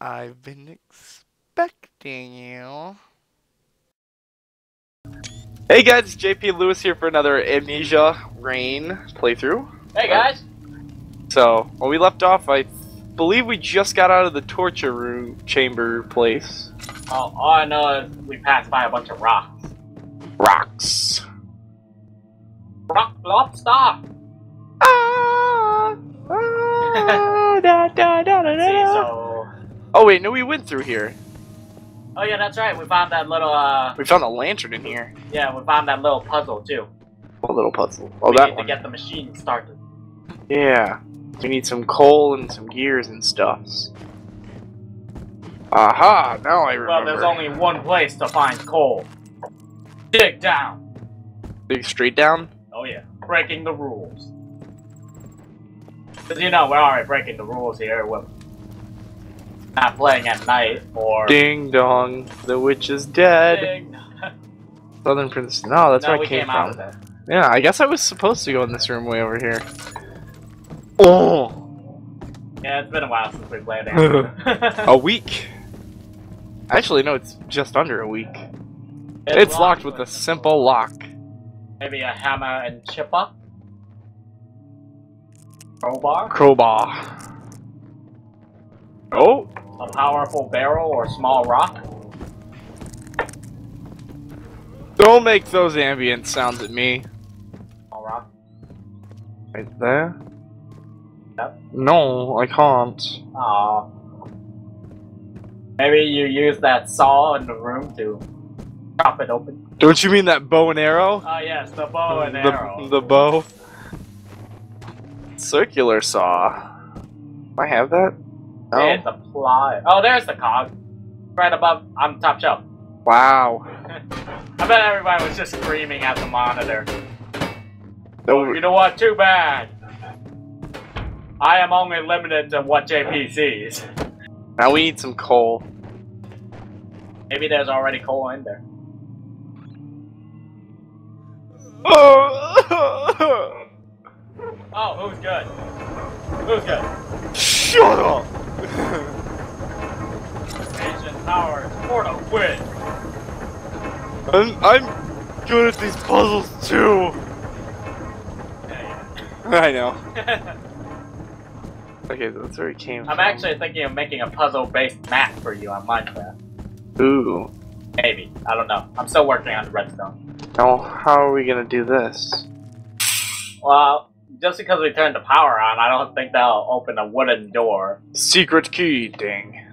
I've been expecting you. Hey guys, JP Lewis here for another Amnesia Rain playthrough. Hey guys! So, when we left off, I believe we just got out of the torture room chamber place. Oh, all I know is we passed by a bunch of rocks. Rocks. Rock flop stop! Ah! Ah! Da, da, da, da, da. See, so... Oh wait, no, we went through here. Oh yeah, that's right. We found that little, We found a lantern in here. Yeah, we found that little puzzle, too. What little puzzle? Oh, that one. We need to get the machine started. Yeah. We need some coal and some gears and stuff. Aha! Now I remember. Well, there's only one place to find coal. Dig down! Dig straight down? Oh yeah. Breaking the rules. Because, you know, we're already breaking the rules here. We're not playing at night, or... Ding dong, the witch is dead. Ding. Southern Princess. No, that's where I came from. Yeah, I guess I was supposed to go in this room way over here. Oh! Yeah, it's been a while since we played it. A week. Actually, no, it's just under a week. It's locked with a simple lock. Maybe a hammer and chipper? Crowbar? Crowbar. Oh! A powerful barrel or small rock? Don't make those ambient sounds at me. Small rock. Right there? Yep. No, I can't. Aww. Maybe you use that saw in the room to chop it open. Don't you mean that bow and arrow? Oh yes, the bow and arrow. The bow? Circular saw. Do I have that? Oh. It's a plier. Oh, there's the cog. Right above, on top shelf. Wow. I bet everybody was just screaming at the monitor. No. Oh, you know what? Too bad. I am only limited to what JP sees. Now we need some coal. Maybe there's already coal in there. Oh, oh, who's good? Who's good? Shut up! Ancient powers for the win! I'm good at these puzzles too! Yeah, yeah. I know. Okay, that's where it came from. I'm actually thinking of making a puzzle-based map for you on Minecraft. Ooh. Maybe. I don't know. I'm still working on the redstone. Now, how are we gonna do this? Well... Just because we turned the power on, I don't think that'll open a wooden door. Secret key, ding.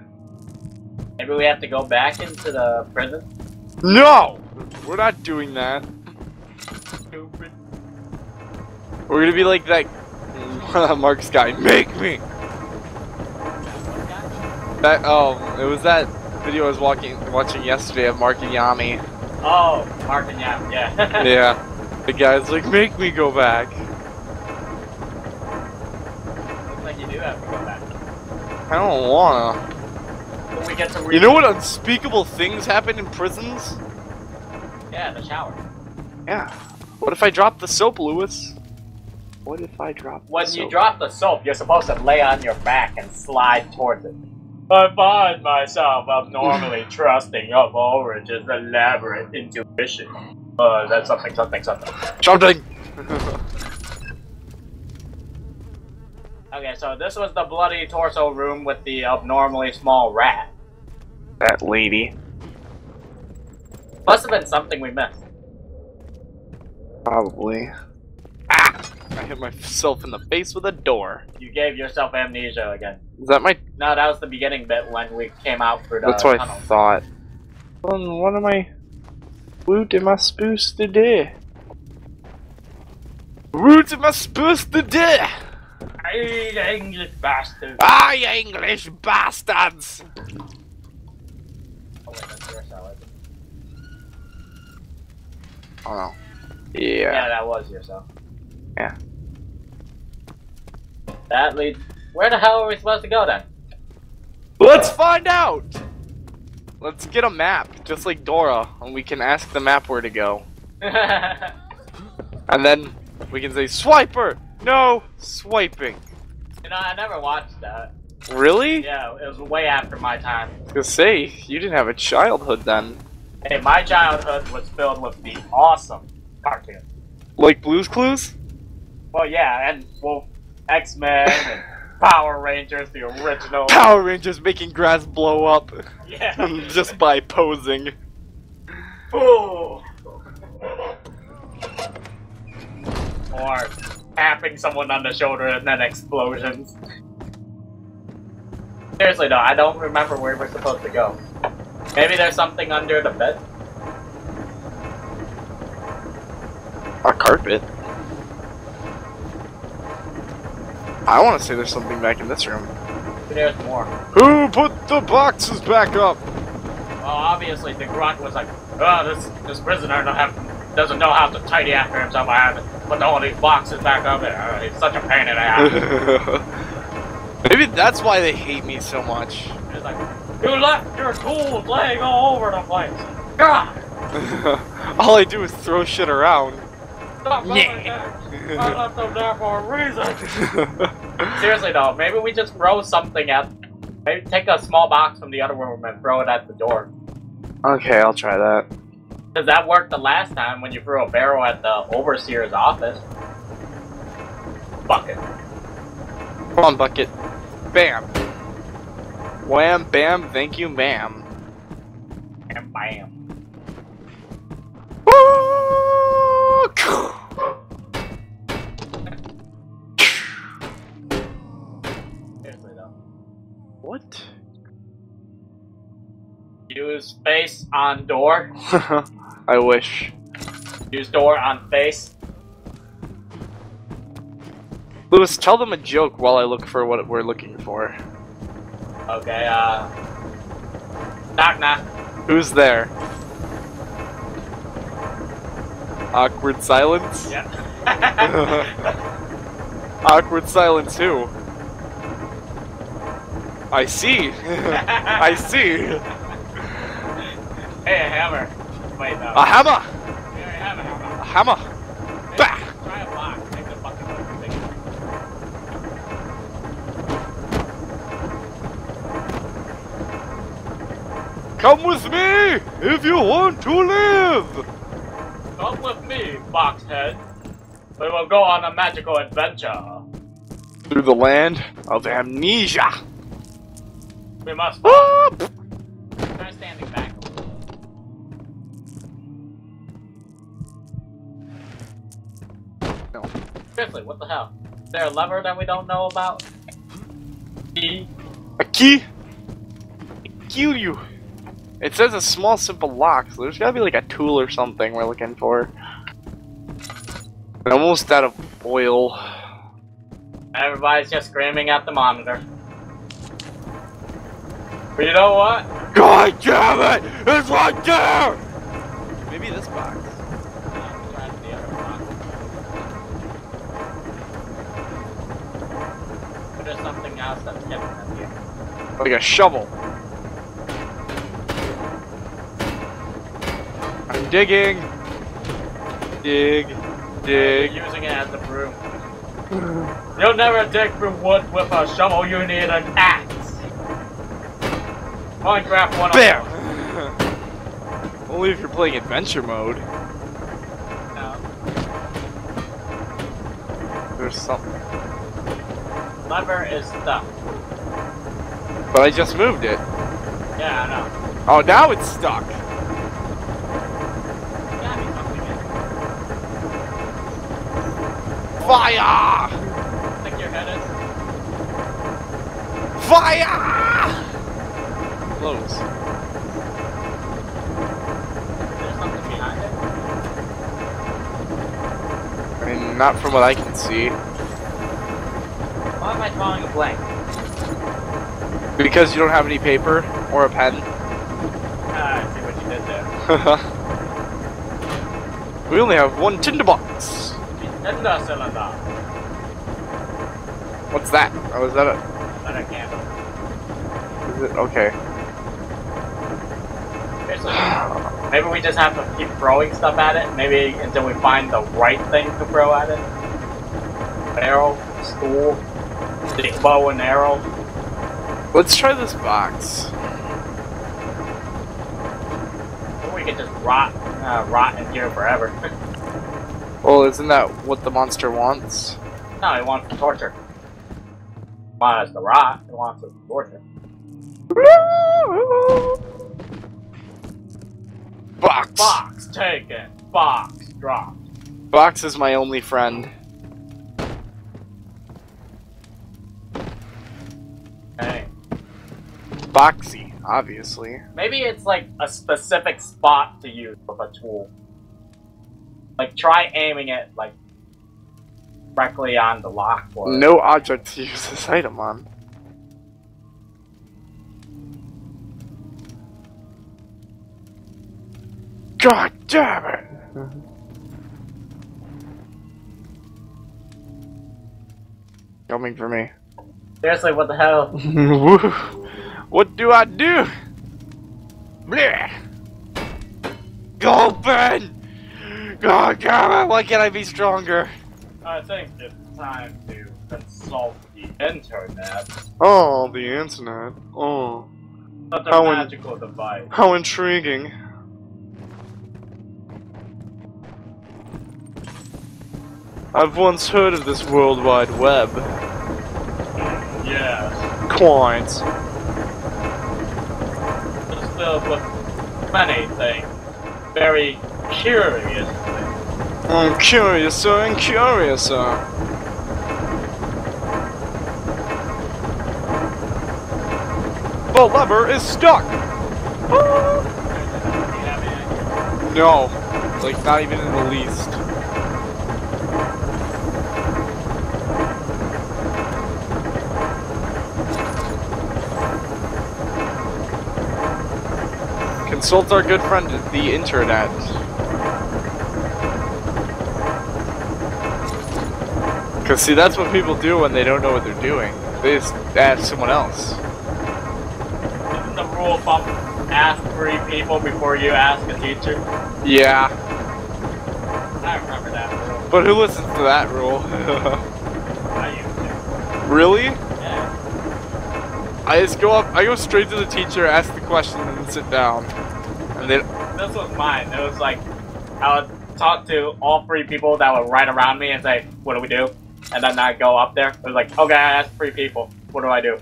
Maybe we have to go back into the prison? No! We're not doing that. Stupid. We're gonna be like that Mark's guy. Make me! That, oh, it was that video I was watching yesterday of Mark and Yami. Oh, Mark and Yami, yeah. Yeah. The guy's like, make me go back. I don't wanna. We get to you know what unspeakable things happen in prisons? Yeah, the shower. Yeah. What if I drop the soap, Louis? What if I drop the soap? When you drop the soap, you're supposed to lay on your back and slide towards it. I find myself abnormally trusting of Ulrich's elaborate intuition. That's something, something, something. Something! Okay, so this was the bloody torso room with the abnormally small rat. That lady. Must have been something we missed. Probably. Ah! I hit myself in the face with a door. You gave yourself amnesia again. Is that my... No, that was the beginning bit when we came out for the That's what tunnel. I thought. Well, what am I... What am I supposed to do? What am I supposed to do? You English bastards! Ah, you English bastards! Oh, wait, that's your cell, isn't it? Oh no. Yeah. Yeah, that was your cell. Yeah. That leads. Where the hell are we supposed to go then? Let's find out! Let's get a map, just like Dora, and we can ask the map where to go. And then we can say, Swiper! No swiping. You know, I never watched that. Really? Yeah, it was way after my time. I was gonna say, you didn't have a childhood then. Hey, my childhood was filled with the awesome cartoons. Like Blue's Clues? Well, yeah, and, well, X-Men, and Power Rangers, the original. Power Rangers making grass blow up. Yeah. Just by posing. Ooh! Or tapping someone on the shoulder and then explosions. Seriously though, I don't remember where we're supposed to go. Maybe there's something under the bed? A carpet? I want to say there's something back in this room. There's more. Who put the boxes back up? Well, obviously the grunt was like, oh, this prisoner doesn't know how to tidy after himself. I have to put all these boxes back up. It's such a pain in the ass. Maybe that's why they hate me so much. It's like, you left your tools laying all over the place. God. All I do is throw shit around. Stop moving there. I left them there for a reason. Seriously though, maybe we just throw something at. Maybe take a small box from the other room and throw it at the door. Okay, I'll try that. Because that worked the last time when you threw a barrel at the overseer's office. Bucket. Come on, bucket. Bam. Wham, bam, thank you, ma'am. And bam. Seriously, though. What? Use face on door. I wish. Use door on face. Louis, tell them a joke while I look for what we're looking for. Okay, knock knock. Who's there? Awkward silence? Yeah. Awkward silence who? I see. I see. Hey, a hammer. Wait, no. A hammer! Yeah, a hammer. A hammer. Hey, bah! Try a block. Take the bucket over thing. Come with me if you want to live! Come with me, Boxhead. We will go on a magical adventure. Through the land of amnesia. We must... Ah! Try standing back. Seriously, what the hell? Is there a lever that we don't know about? Key? A key? I kill you! It says a small, simple lock, so there's gotta be like a tool or something we're looking for. I'm almost out of oil. Everybody's just screaming at the monitor. But you know what? God damn it! It's right there! Maybe this box. There's something else that's getting at you. Like a shovel. I'm digging. Dig. Dig. I'm using it as a broom. You'll never dig through wood with a shovel. You need an axe. Minecraft 101. Bam! Only if you're playing adventure mode. No. There's something. Lever is stuck. But I just moved it. Yeah, I know. Oh, now it's stuck. Fire! Stick your head in. Fire! Close. There's something behind it. I mean, not from what I can see. Why am I drawing a blank? Because you don't have any paper or a pen. Ah, I see what you did there. We only have one tinderbox. Tinder cylinder. What's that? Oh, is that a... Is that a candle? Is it? Okay. Seriously, maybe we just have to keep throwing stuff at it. Maybe until we find the right thing to throw at it. Barrel, stool. Bow and arrow. Let's try this box. We could just rot in here forever. Well, isn't that what the monster wants? No, it wants to torture. It wants to rot. It wants to torture. Box. Box taken. Box dropped. Box is my only friend. Hey. Boxy. Obviously. Maybe it's like a specific spot to use with a tool. Like try aiming it like directly on the lock. No object to use this item on. God damn it! Coming for me. Seriously, what the hell? Woo! What do I do? Blech. Go, Ben! God damn it, why can't I be stronger? I think it's time to consult the internet. Oh, the internet. Oh. Such a magical device. How intriguing. I've once heard of this World Wide Web. Yeah. Quite. With many things. Very curious things. I'm curiouser and curiouser. The lever is stuck! No. Like, not even in the least. Consult our good friend at the internet. Cause see, that's what people do when they don't know what they're doing. They just ask someone else. Isn't the rule of thumb ask 3 people before you ask a teacher? Yeah. I remember that rule. But who listens to that rule? I used to. Really? Yeah. I just go up, I go straight to the teacher, ask the question, and then sit down. This was mine. It was like, I would talk to all 3 people that were right around me and say, what do we do? And then I'd go up there. It was like, okay, I asked 3 people. What do I do?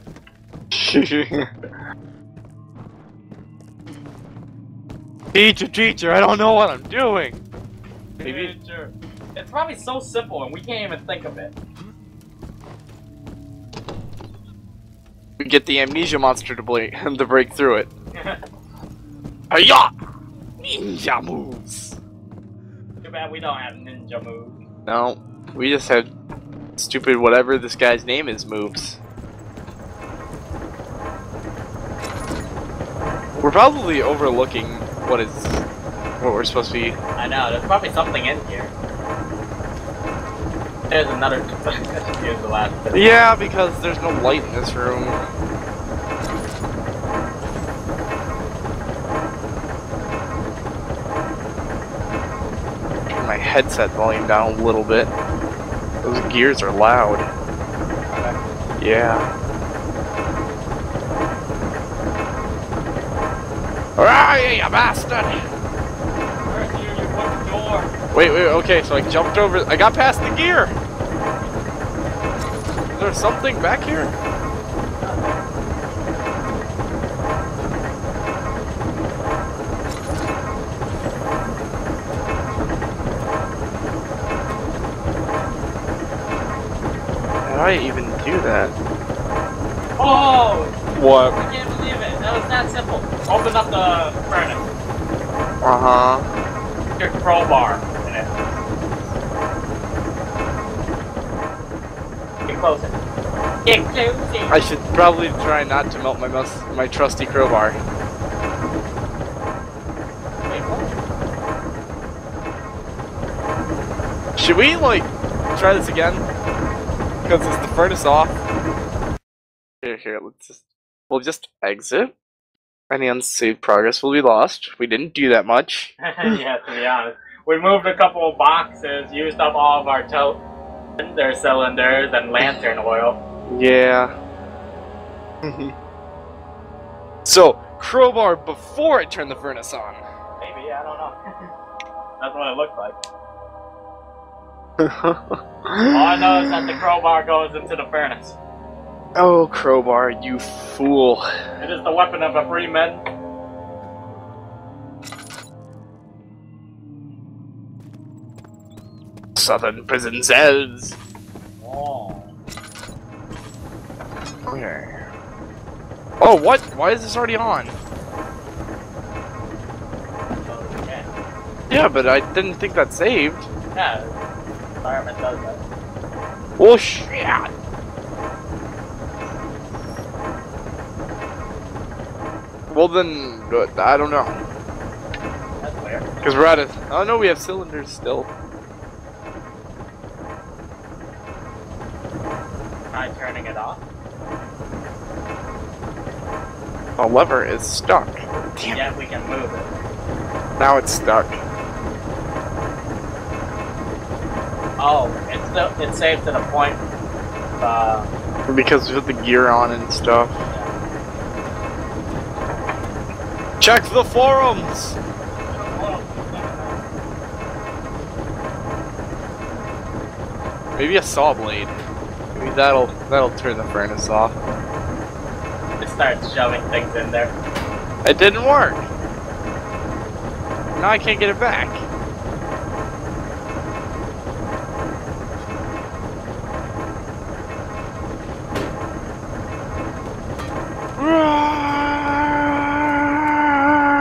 Teacher, teacher, I don't know what I'm doing. Maybe. Teacher. It's probably so simple and we can't even think of it. We get the amnesia monster to break through it. Hi-ya! Ninja moves! Too bad we don't have ninja moves. No, we just have stupid whatever this guy's name is moves. We're probably overlooking what we're supposed to be. I know, there's probably something in here. There's another. Here's the last bit. Yeah, because there's no light in this room. My headset volume down a little bit. Those gears are loud. Yeah. Where are you, you bastard? Where's you fucking door? Wait, okay, so I jumped over. I got past the gear! Is there something back here? How do I even do that? Oh! What? I can't believe it. That was that simple. Open up the furnace. Uh-huh. Your crowbar in it. Get closer. Get closer. I should probably try not to melt my trusty crowbar. Wait, should we, like, try this again? Because it's the furnace off. Here, we'll just exit. Any unsaved progress will be lost. We didn't do that much. Yeah, to be honest. We moved a couple of boxes, used up all of our cylinder cylinders and lantern oil. Yeah. So, crowbar before I turn the furnace on. Maybe, I don't know. That's what it looked like. All I know is that the crowbar goes into the furnace. Oh, crowbar, you fool. It is the weapon of a free man. Southern prison cells. Oh. Okay. Oh, what? Why is this already on? Yeah, but I didn't think that saved. Yeah, the environment does that. Oh, shit! Well, then, I don't know. That's weird. Because we're out of. Oh, no, we have cylinders still. Am I turning it off? The lever is stuck. Damn. Yeah, we can move it. Now it's stuck. Oh, it's saved to the point. Because we put the gear on and stuff. Yeah. Check the forums! Maybe a saw blade. Maybe that'll turn the furnace off. It starts shoving things in there. It didn't work! Now I can't get it back.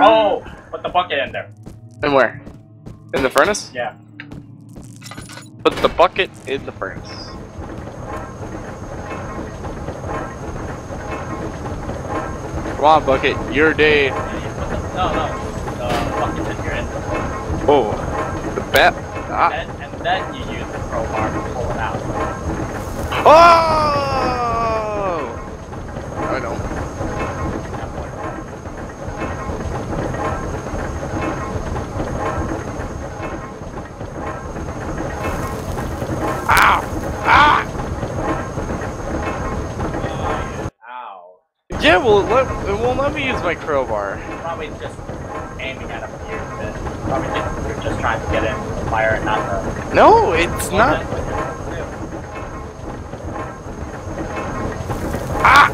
Oh! Put the bucket in there. And where? In the furnace? Yeah. Put the bucket in the furnace. Come on, bucket, your day. No, no, the bucket that you're in. Oh, the bat. Ah. And then you use the crowbar to pull it out. Oh! I know. Ow! Ah! Yeah, well, it won't let me use my crowbar. Probably just aiming at a few bit. Probably think you're just trying to get it into the fire and not the... No, it's not... Ah!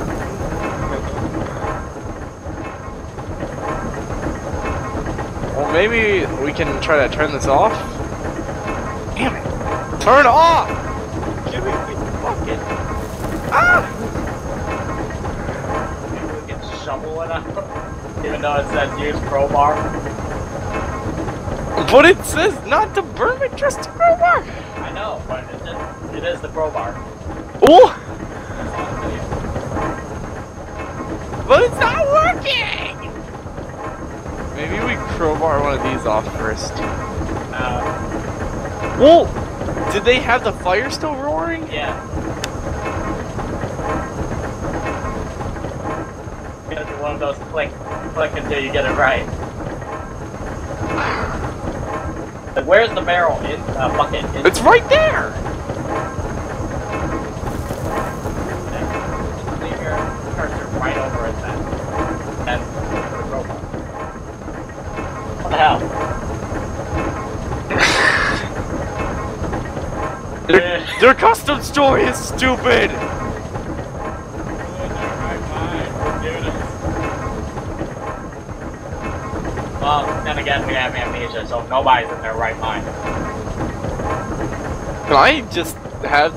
Well, maybe we can try to turn this off? Damn it! Turn it off! Give me the bucket! Ah! Shovel it out, even though it says use crowbar. But it says not to burn it, just the crowbar. I know, but it is the crowbar. Oh! But it's not working. Maybe we crowbar one of these off first. Whoa! Did they have the fire still roaring? Yeah. One of those click until you get it right. Like, where's the barrel in bucket? It's right there. Just leave your cursor right over it then. And what the hell? Their custom story is stupid. Well, then again, we have amnesia, so nobody's in their right mind. Can I just have...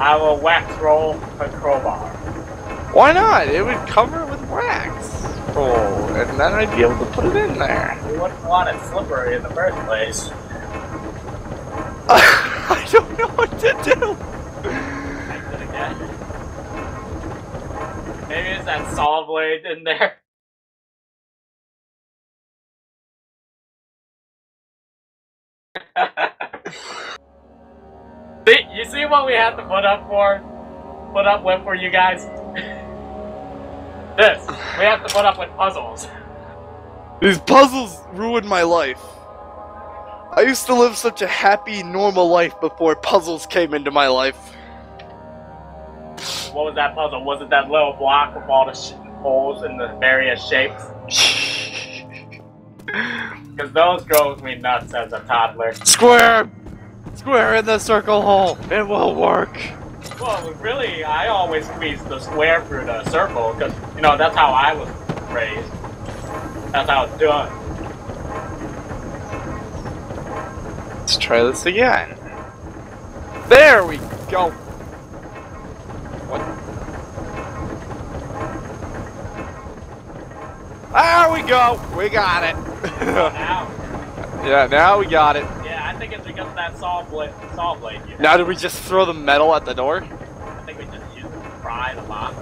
I will wax roll a crowbar. Why not? It would cover it with wax roll, and then I'd be able to put it in there. You wouldn't want it slippery in the first place. I don't know what to do! Maybe it's that saw blade in there. You see what we had to put up with for you guys? This. We have to put up with puzzles. These puzzles ruined my life. I used to live such a happy, normal life before puzzles came into my life. What was that puzzle? Was it that little block with all the holes in the various shapes? Because those drove me nuts as a toddler. Square! Square in the circle hole! It will work! Well, really, I always squeezed the square through the circle, because, you know, that's how I was raised. That's how it's done. Let's try this again. There we go! What? There we go! We got it! Now. Yeah, now we got it. Yeah, I think it's because of that saw blade you had. Now did we just throw the metal at the door? I think we just used it to pry the lock.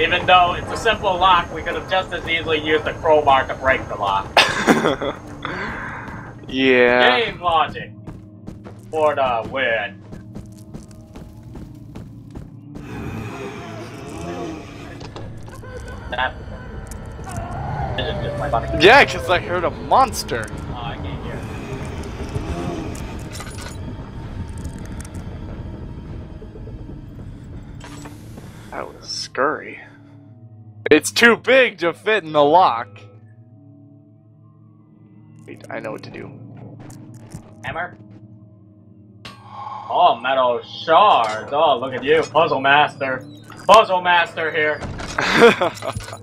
Even though it's a simple lock, we could have just as easily used a crowbar to break the lock. Yeah. Game logic. For the win. Yeah, because I heard a monster. Oh, I can't hear it. That was scurry. It's too big to fit in the lock. Wait, I know what to do. Hammer? Oh, metal shards. Oh, look at you, puzzle master. Puzzle master here. Ah!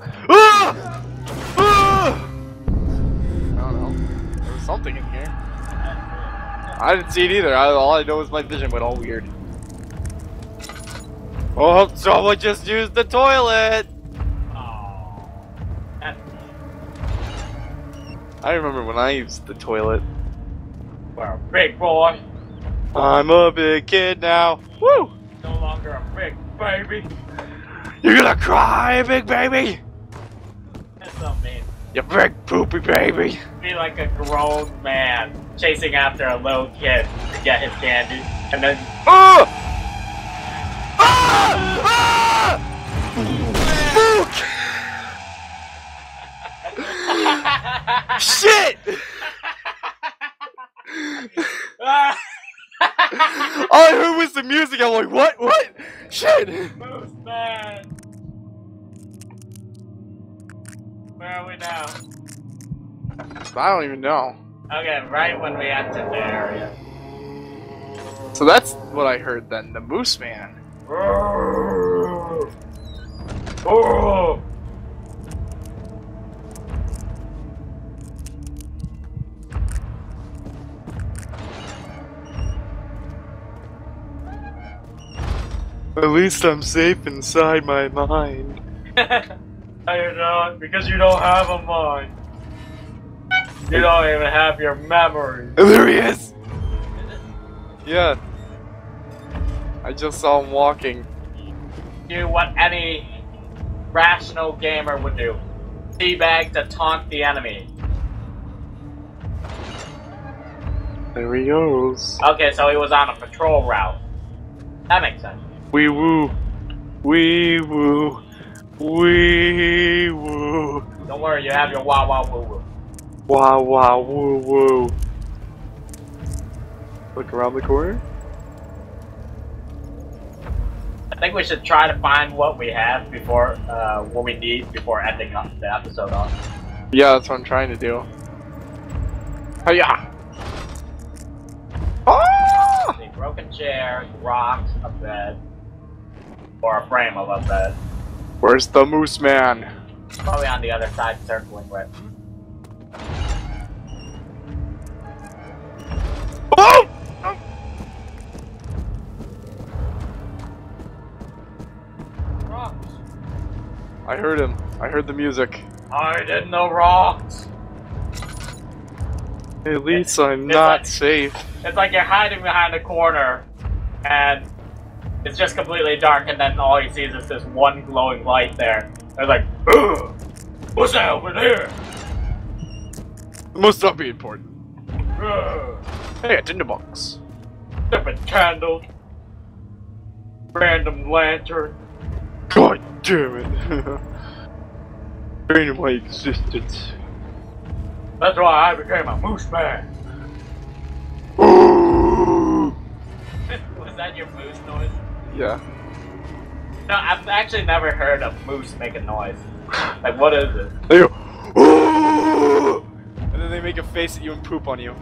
Ah! I don't know. There was something in here. I didn't see it either. All I know is my vision went all weird. Oh, someone just used the toilet. I remember when I used the toilet. We're a big boy. I'm a big kid now. Woo! No longer a big baby. You're gonna cry, big baby. That's so mean. You big poopy baby. Be like a grown man chasing after a little kid to get his candy, and then. Oh! Ah! Ah! Shit! All I heard was the music. I'm like, what? What? Shit! Most bad. Where are we now? I don't even know. Okay, right when we entered the area. So that's what I heard then. The moose man. Oh. At least I'm safe inside my mind. You're not, because you don't have a mind. You don't even have your memory. There he is! Yeah. I just saw him walking. Do what any rational gamer would do. Teabag to taunt the enemy. There he goes. Okay, so he was on a patrol route. That makes sense. Wee woo, wee woo, wee woo. Don't worry, you have your wah wah woo woo. Wah wah woo woo. Look around the corner. I think we should try to find what we have before, what we need before ending up the episode off. Yeah, that's what I'm trying to do. Hiya! Ah! A broken chair, rocks, a bed. Or a frame of a bed. Where's the moose man? Probably on the other side circling with. Oh! Oh! Rocks. I heard him. I heard the music. I didn't know rocks. At least I'm not safe. It's like you're hiding behind a corner and it's just completely dark, and then all he sees is this one glowing light there. They're like, ugh! What's that over there? It must not be important. Ugh. Hey, a tinderbox. Different candle. Random lantern. God damn it. Drain of my existence. That's why I became a moose man. that your moose noise? Yeah. No, I've actually never heard a moose make a noise. Like, what is it? They go, "Ooh!" And then they make a face at you and poop on you.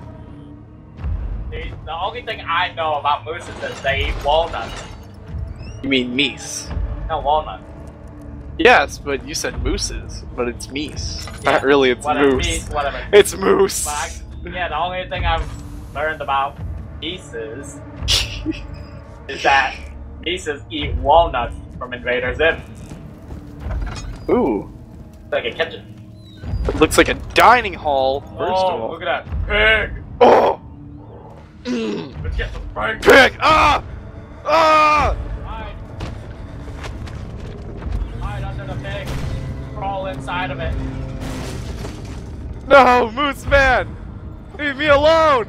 The only thing I know about moose is that they eat walnuts. You mean meese? No, walnuts. Yes, but you said mooses, but it's meese. Yeah, not really, it's whatever, moose. Meese, whatever. It's moose. Yeah, the only thing I've learned about meeses is that meeses eat walnuts from Invader's Inn. Ooh. It's like a kitchen. It looks like a dining hall, first of all. Look at that. Pig! Oh! Mm. Let's get some pig! Pig! Ah! Ah! Hide under the pig. Crawl inside of it. No, Moose Man! Leave me alone!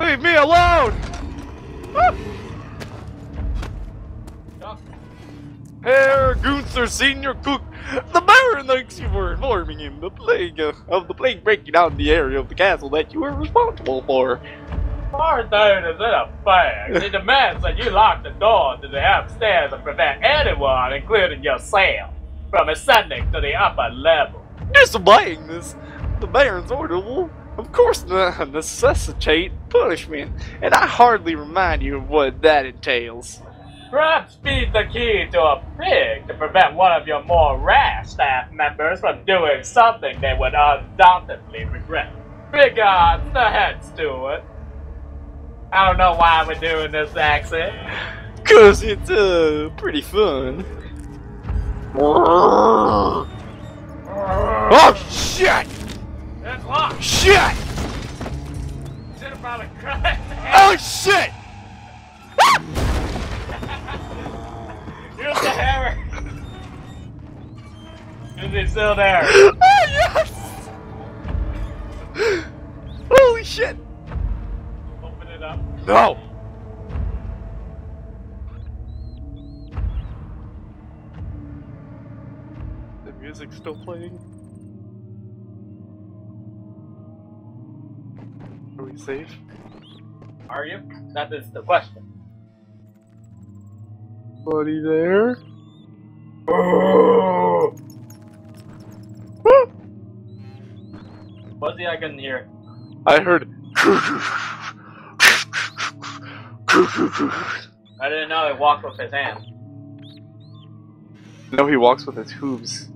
Leave me alone! Ah! Herr Gunther, senior cook, the Baron thanks you for informing him of the plague breaking out in the area of the castle that you were responsible for. Barthorn is in a fag. He demands that you lock the door to the upstairs and prevent anyone, including yourself, from ascending to the upper level. Disobeying the Baron's order will, of course, necessitate punishment, and I hardly remind you of what that entails. Perhaps feed the key to a pig to prevent one of your more rash staff members from doing something they would undoubtedly regret. Regards, the head steward. I don't know why we're doing this accent. Cause it's, pretty fun. Oh, shit! It's locked! Shit! Shit about a crack! Oh, shit! Use the hammer! Is he still there? Oh, yes! Holy shit! Open it up. No! The music's still playing. Are we safe? Are you? That is the question. Anybody there? Oh. Fuzzy, I couldn't hear. I heard. I didn't know he walked with his hands. No, he walks with his hooves.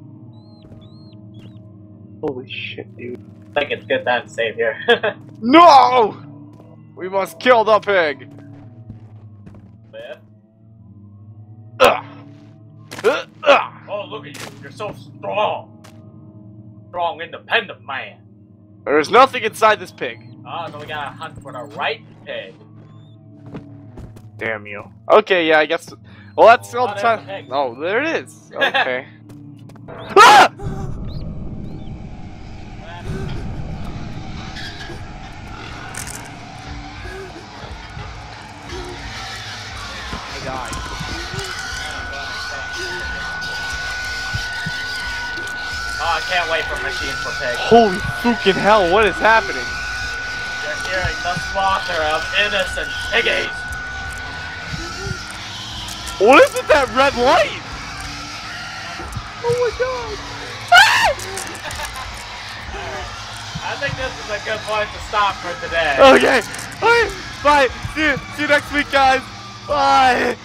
Holy shit, dude. I think it's good time to save here. No! We must kill the pig! Oh, look at you. You're so strong. Strong, independent man. There's nothing inside this pig. Oh, so we gotta hunt for the right pig. Damn you. Okay, yeah, I guess. Well, that's all the time. Oh, there it is. Okay. Ah! I died. Oh, I can't wait for machines for pigs. Holy freaking hell, what is happening? You're hearing the slaughter of innocent piggies. What is it, that red light? Oh my god. I think this is a good point to stop for today. Okay. Alright, bye. See you next week, guys. Bye.